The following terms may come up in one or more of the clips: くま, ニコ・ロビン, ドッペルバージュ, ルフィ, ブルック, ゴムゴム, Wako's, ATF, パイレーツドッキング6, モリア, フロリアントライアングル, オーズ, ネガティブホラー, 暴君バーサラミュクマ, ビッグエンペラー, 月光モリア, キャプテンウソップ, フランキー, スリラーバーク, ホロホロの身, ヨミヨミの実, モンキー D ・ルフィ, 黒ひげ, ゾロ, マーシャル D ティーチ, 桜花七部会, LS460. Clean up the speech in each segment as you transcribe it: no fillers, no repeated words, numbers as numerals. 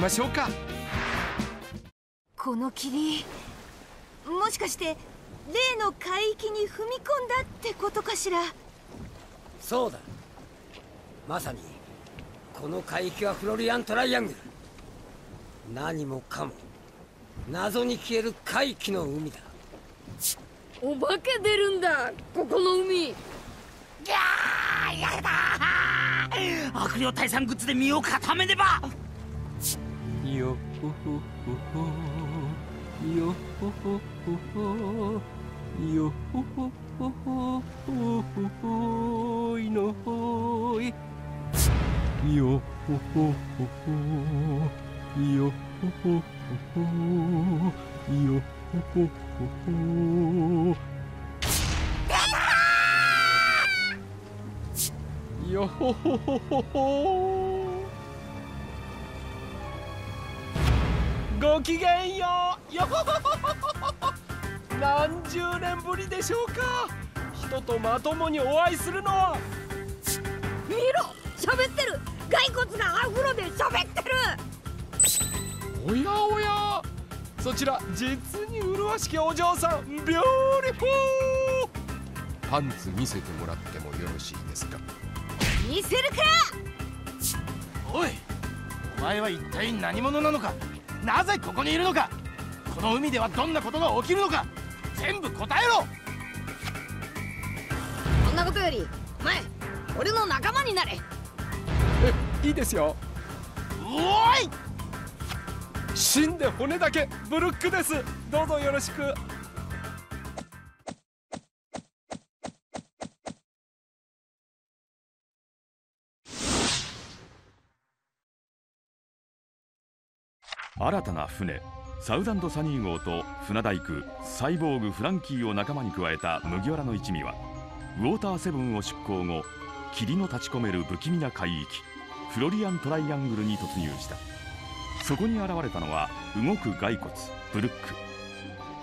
ましょうか。この霧、もしかして例の海域に踏み込んだってことかしら。そうだ、まさにこの海域はフロリアントライアングル。何もかも謎に消える怪奇の海だ。お化け出るんだ、ここの海。いやー、やだ、悪霊退散グッズで身を固めねば。よほほほほ、よほほほほ、よほほほほほほ、いのほい、よほほほほ、よほほほほ、よほほほ。よほほほほほ。ごきげんよう。よほほほほ。何十年ぶりでしょうか、人とまともにお会いするのは。見ろ、喋ってる。骸骨がアフロで喋ってる。おやおや、そちら実に麗しきお嬢さん、ビューリフル。パンツ見せてもらってもよろしいですか。見せるか。おい、お前は一体何者なのか、なぜここにいるのか、この海ではどんなことが起きるのか、全部答えろ。そんなことよりお前、俺の仲間になれ。え、いいですよ。おい、死んで骨だけブルックです。どうぞよろしく。新たな船サウザンドサニー号と船大工サイボーグフランキーを仲間に加えた麦わらの一味は、ウォーターセブンを出港後、霧の立ち込める不気味な海域フロリアントライアングルに突入した。そこに現れたのは動く骸骨ブルック。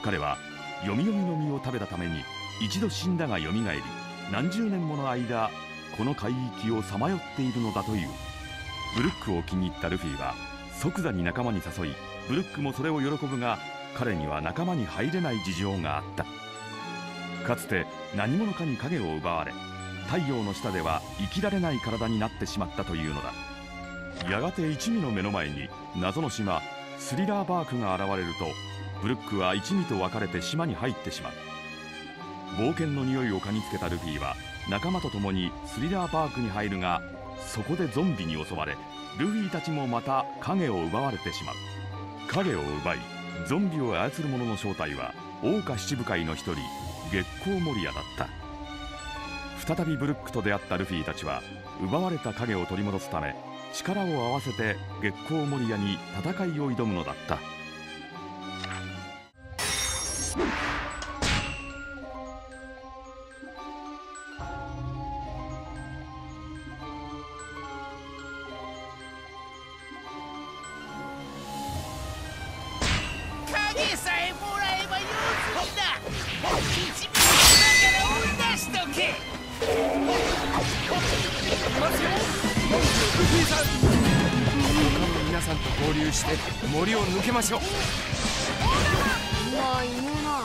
彼はヨミヨミの実を食べたために一度死んだがよみがえり、何十年もの間この海域をさまよっているのだという。ブルックを気に入ったルフィは即座に仲間に誘い、ブルックもそれを喜ぶが、彼には仲間に入れない事情があった。かつて何者かに影を奪われ、太陽の下では生きられない体になってしまったというのだ。やがて一味の目の前に謎の島スリラーバークが現れると、ブルックは一味と別れて島に入ってしまう。冒険の匂いを嗅ぎつけたルフィは仲間と共にスリラーバークに入るが、そこでゾンビに襲われ、ルフィたちもまた影を奪われてしまう。影を奪いゾンビを操る者の正体は桜花七部会の一人、月光モリアだった。再びブルックと出会ったルフィたちは奪われた影を取り戻すため、力を合わせて月光モリアに戦いを挑むのだった。影さえもらえば用済みだ。一味だから追い出しとけ。いますよ。ルフィさん、他の皆さんと合流して森を抜けましょう。まあいねえな。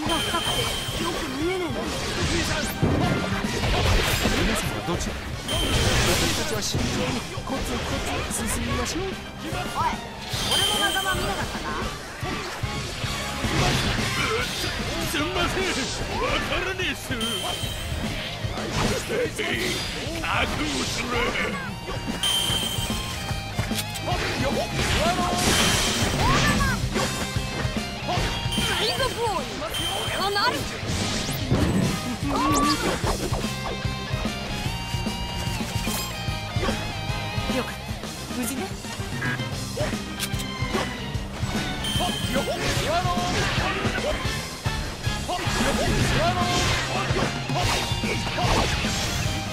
今深くてよく見えねえな。ルフィさん、皆さんはどちら？私たちは慎重にコツコツ進みましょう。おい、俺の仲間見なかったか？すんません、わからねえっす。覚悟する。海賊王に俺はなる。よかった、無事ね。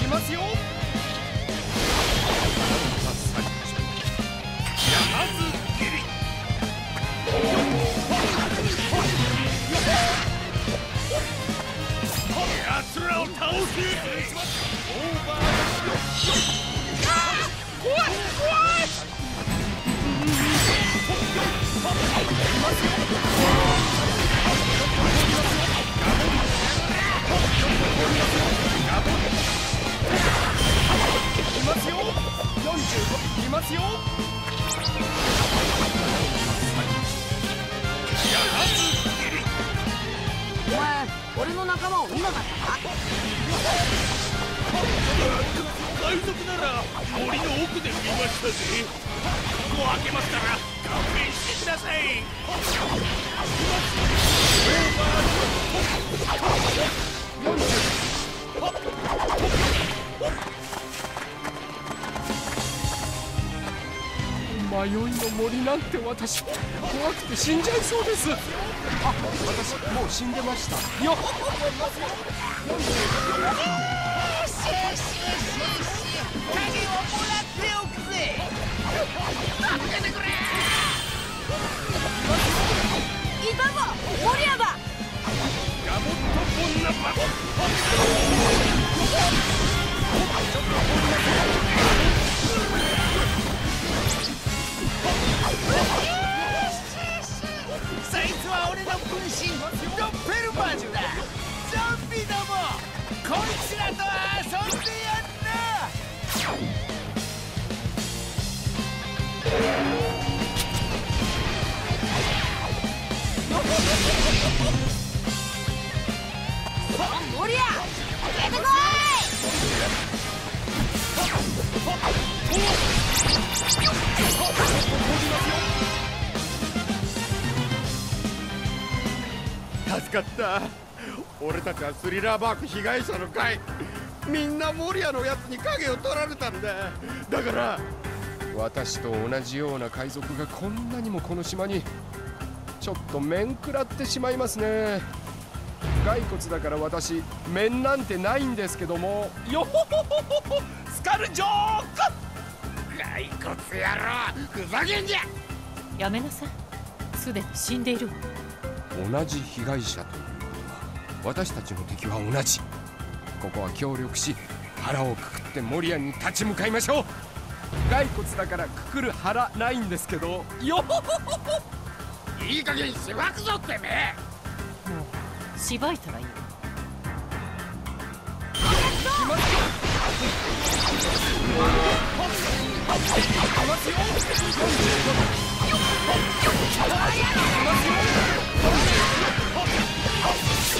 いきますよ。やつらを倒俺の仲間を見なかったか？海賊なら森の奥で見ましたぜ。ここを開けますから勘弁してください。迷いの森なんて私怖くて死んじゃいそうです。あ、私もう死んでましたよ。そいつは俺の分身ドッペルバージュだ。ゾンビども、こいつらとは遊んでやんな。モリア、出てこい。助かった。俺たちはスリラーバーク被害者の会、みんなモリアのやつに影を取られたんだ。だから私と同じような海賊がこんなにもこの島に、ちょっと面食らってしまいますね。骸骨だから私面なんてないんですけどもよ。ほほほほほ、スカルジョーク、骸骨野郎、ふざけんじゃ。やめなさい、すでに死んでいるわ。同じ被害者というのは私たちの敵は同じ。ここは協力し腹をくくってモリアンに立ち向かいましょう。骸骨だからくくる腹ないんですけどよ。いい加減しばくぞってね。もうしばいたらいい。被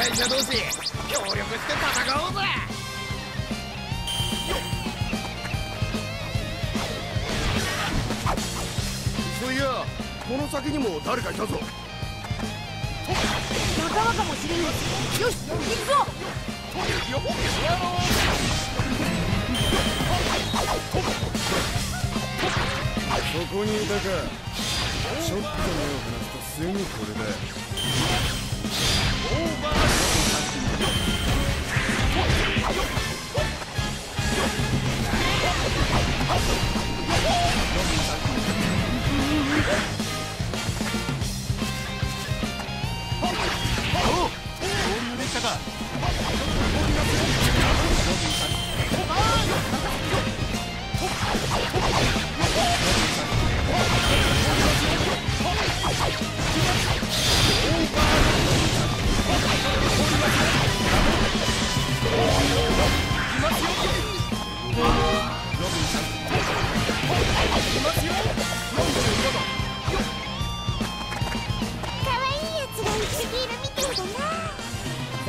害者同士協力して戦おうぜ。この先にも誰かいたぞ。仲間かもしれない。よし、行くぞ。そこにいたか。ちょっと目を離すとすぐこれだ。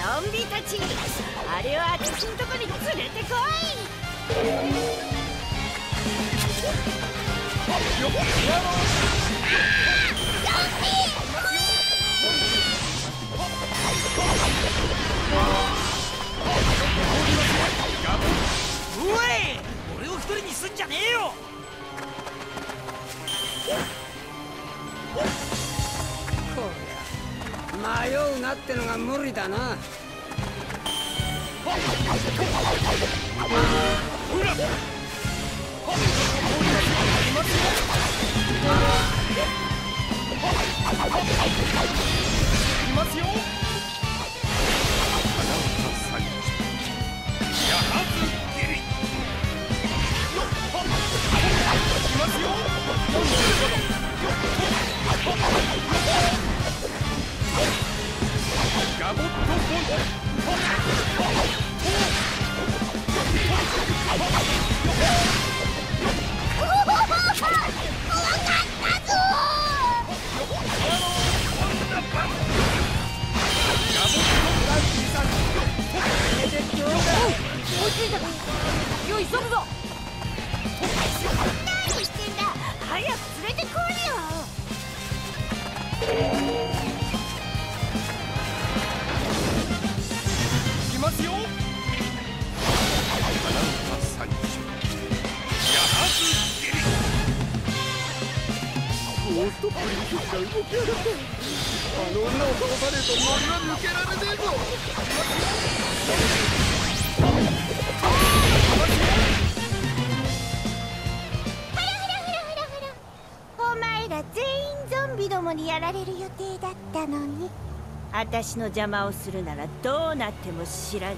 ゾンビたち、あれを私のとこに連れてこい。うえい、俺を一人にすんじゃねえよ。こりゃ迷うな。なってのが無理だな。ガボット私の邪魔をするならどうなっても知らね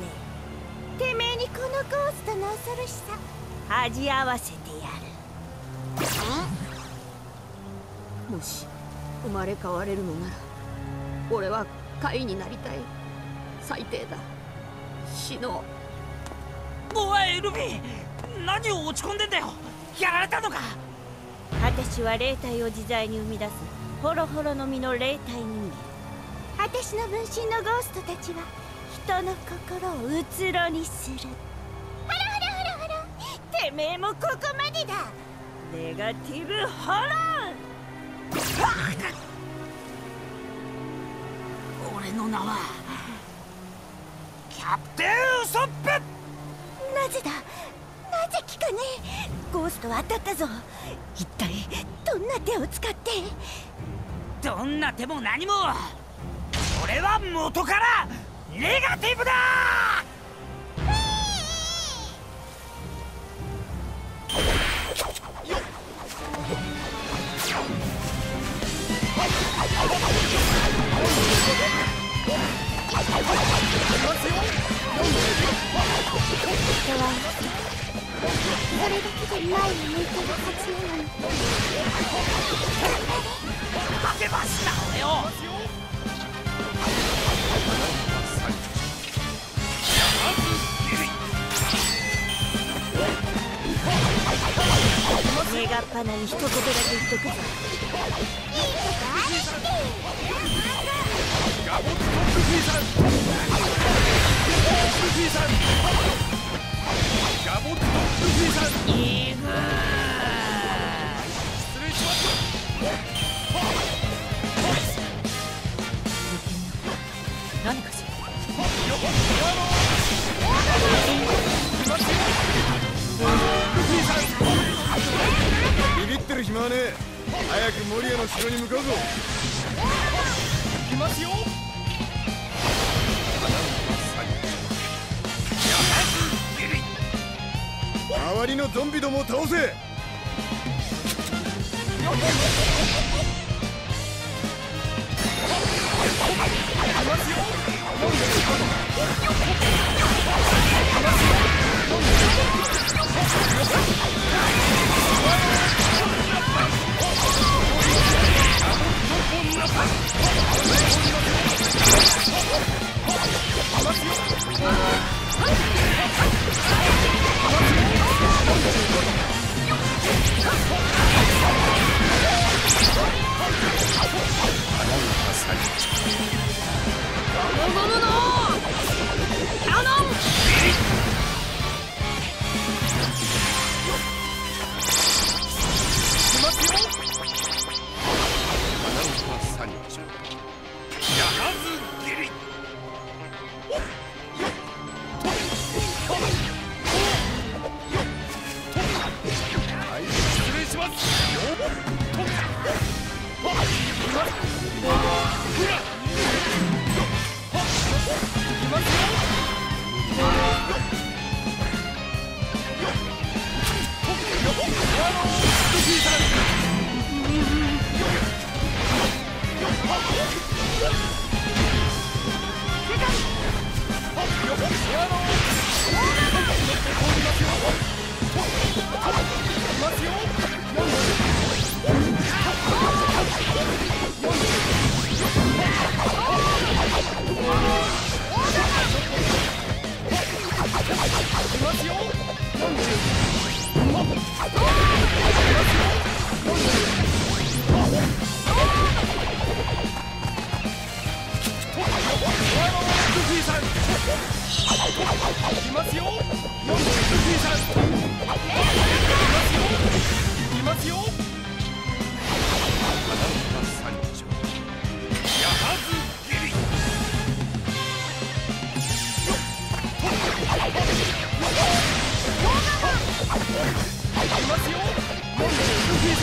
え。てめえにこのゴーストの恐ろしさ味合わせてやる。もし生まれ変われるのなら俺は貝になりたい。最低だ死のう。おいルビー、何を落ち込んでんだよ。やられたのか。私は霊体を自在に生み出すホロホロの身の霊体人間。私の分身のゴーストたちは人の心をうつろにする。ハラハラハラハラ、てめえもここまでだ。ネガティブホラー。俺の名はキャプテンウソップ。なぜだ、なぜ聞かねえ。ゴーストは当たったぞ。一体どんな手を使って。どんな手も何も俺は元からネガティブだー。よそれだけで前に向いてるはずなのに。負けました俺を。願っぱなに一言だけ言っとくぞ。何かしらビビってる暇はねえ。早く森屋の城に向かうぞ。行きますよ。周りのゾンビどもを倒せ。よし、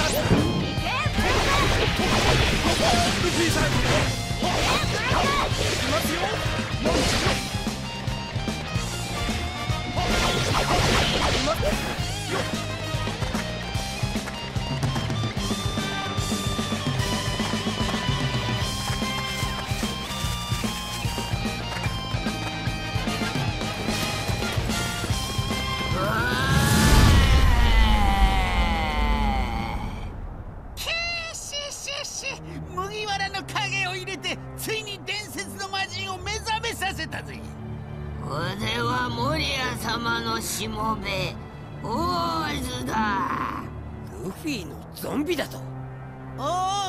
ますよ。 しもべ、オーズだ。ルフィのゾンビだと。オ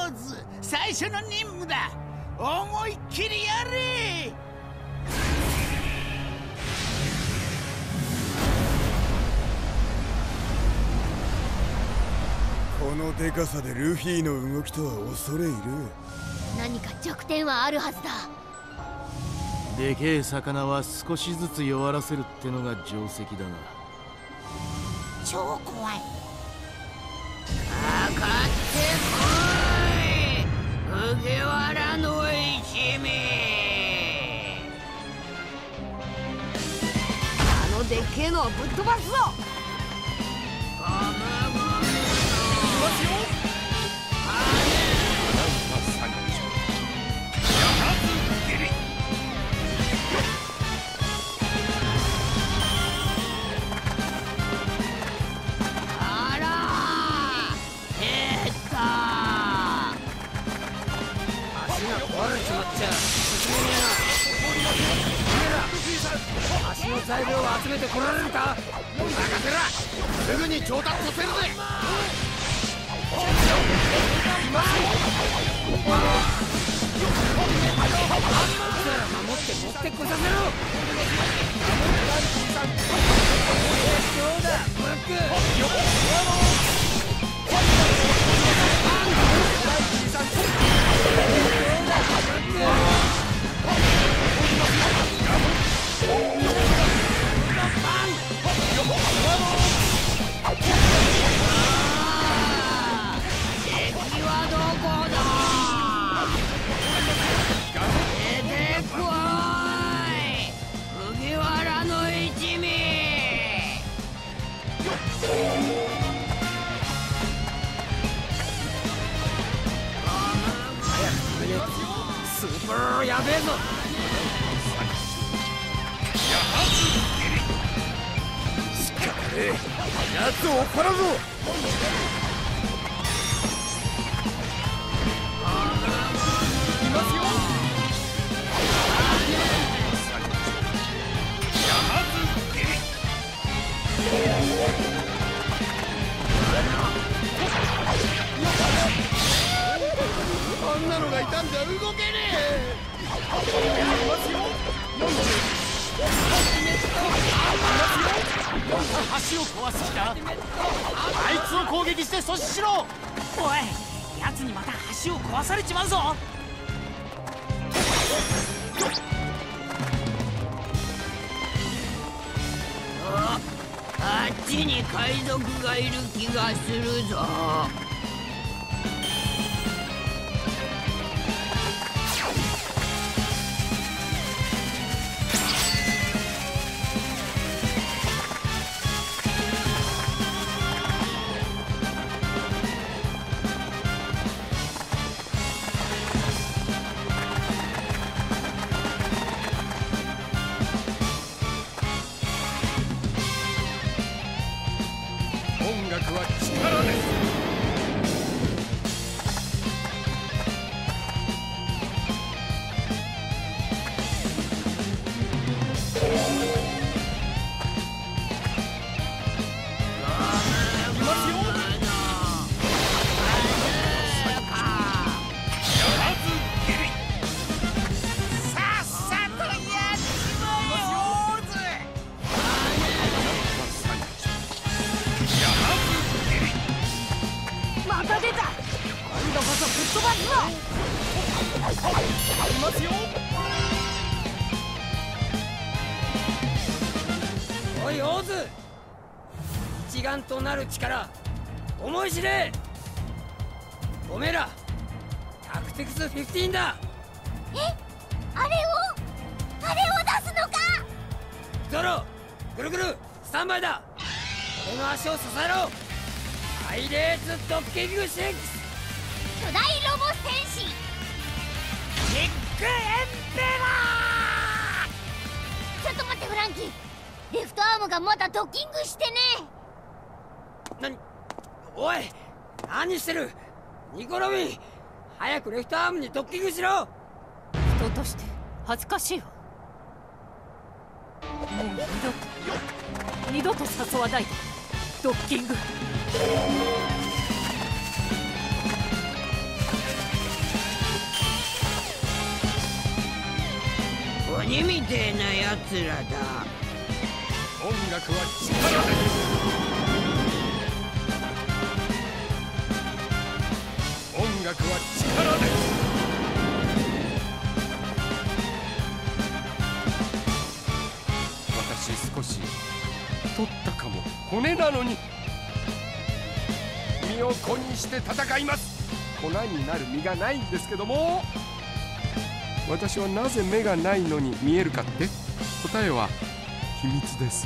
ーズ、最初の任務だ。思いっきりやれ。このデカさでルフィの動きとは恐れ入る。何か弱点はあるはずだ。 でけえ魚は少しずつ弱らせるってのが定石だな。超怖い。かかってこい、麦わらの一味。あのでっけえのをぶっ飛ばすぞ。ゴムゴム。 材料を集めてこられるか。任せら、すぐに調達させるぜ。守って持ってこさせろ。 やべえぞ。しかめ、やつを追っ払うぞ。いますよ。あんなのがいたんじゃ動けねえ。 橋を壊してきた。あいつを攻撃して阻止しろ。おい、やつにまた橋を壊されちまうぞ。あっちに海賊がいる気がするぞ。 一丸となる力、思い知れ。おめえらタクティクス15だ。え、あれを出すのか。ゾロ、ぐるぐるスタンバイだ。俺の足を支えろ。パイレーツドッキング6、巨大ロボ戦士ビッグエンペラー。ちょっと待ってフランキー、レフトアームがまだドッキングしてねえ。おい、何してるニコ・ロビン。早くレフトアームにドッキングしろ。人として恥ずかしいわ。もう二度と誘わないでドッキング。鬼みてえなやつらだ。音楽は力です。音楽は力です。私少し取ったかも。骨なのに身を粉にして戦います。粉になる身がないんですけども、私はなぜ目がないのに見えるかって、答えは秘密です。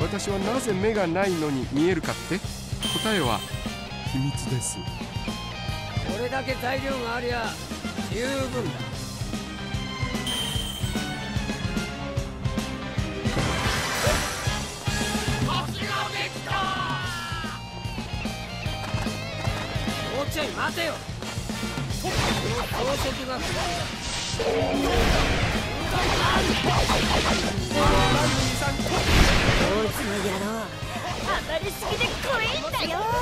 私はなぜ目がないのに見えるかって、答えは秘密です。これだけ材料がありゃ十分だ。星ができた。もうちょい待てよ。この宝石が当たりすぎて怖いんだよ。もう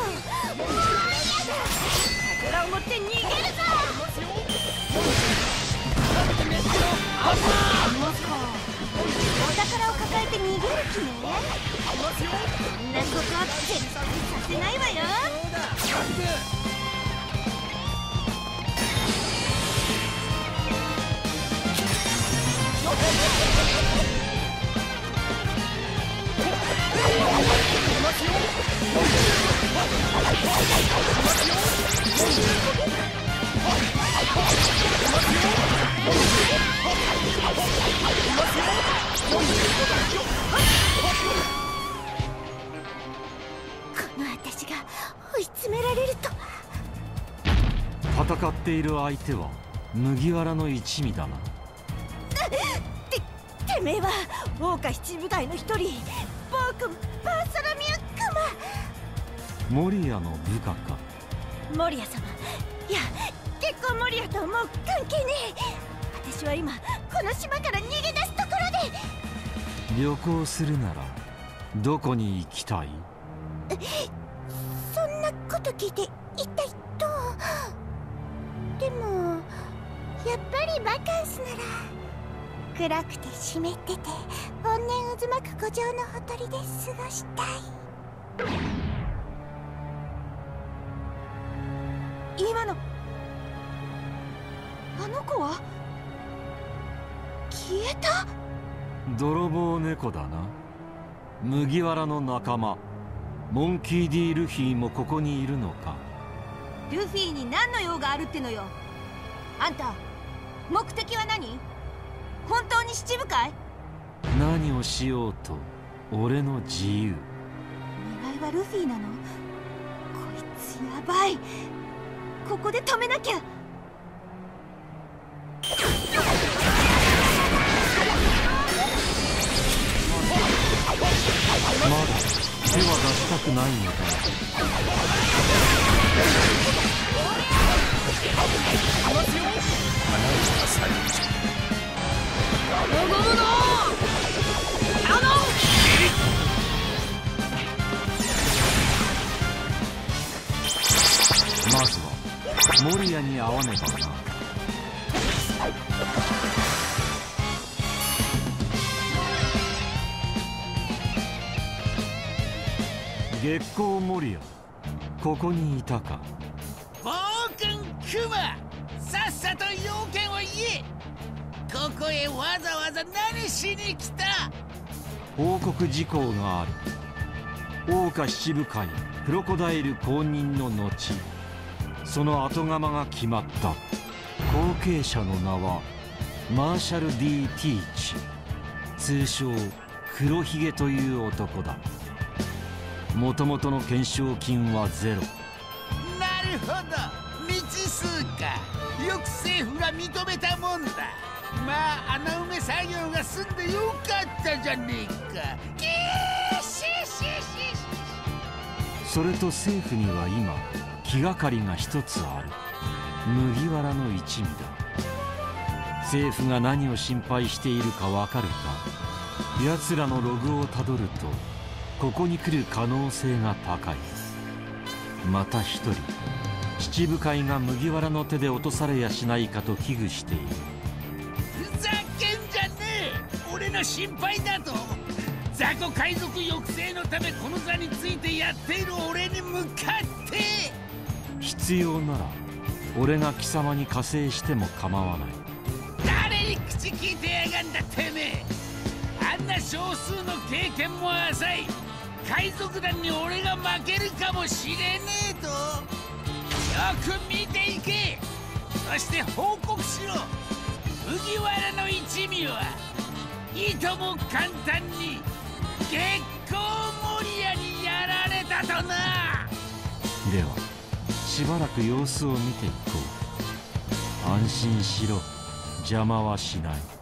嫌だ。桜を持って逃げるぞ。お宝を抱えて逃げる気ね。こんなことは絶対させないわよ。この私が追い詰められるとは。戦っている相手は麦わらの一味だな。てめえは桜花七部隊の一人、暴君バーサラミュクマ。モリアの部下か。モリア様、いや結構モリアとはもう関係ねえ。私は今この島から逃げ出すところで。旅行するならどこに行きたい。そんなこと聞いて一体どう。でもやっぱりバカンスなら。暗くて湿ってて怨念渦巻く湖上のほとりで過ごしたい。今のあの子は消えた。泥棒猫だな。麦わらの仲間モンキー D ・ルフィもここにいるのか。ルフィに何の用があるってのよ。あんた目的は何。本当に七部会？何をしようと俺の自由。狙いはルフィなの。こいつやばい。ここで止めなきゃ。まだ手は出したくないのか。まずはモリアに会わねばな。月光モリア、ここにいたか。暴君クマ、さっさと要件を言え。ここへわざわざ何しに来た。報告事項がある。桜花七部会クロコダイル公認の後、その後釜が決まった。後継者の名はマーシャル D ティーチ、通称黒ひげという男だ。もともとの懸賞金はゼロ。なるほど、未知数か。よく政府が認めたもんだ。まあ穴埋め作業が済んでよかったじゃねえか。キーシーシーシー。それと政府には今気がかりが一つある。麦わらの一味だ。政府が何を心配しているかわかるか。奴らのログをたどるとここに来る可能性が高い。また一人七部会が麦わらの手で落とされやしないかと危惧している。ふざけんじゃねえ、俺の心配だと。雑魚海賊抑制のためこの座についてやっている俺に向かって。必要なら俺が貴様に加勢しても構わない。誰に口聞いてやがんだてめえ。あんな少数の経験も浅い海賊団に俺が負けるかもしれねえと。よく見ていけ、そして報告しろ。麦わらの一味はいとも簡単に月光守屋にやられたとな。ではしばらく様子を見ていこう。安心しろ、邪魔はしない。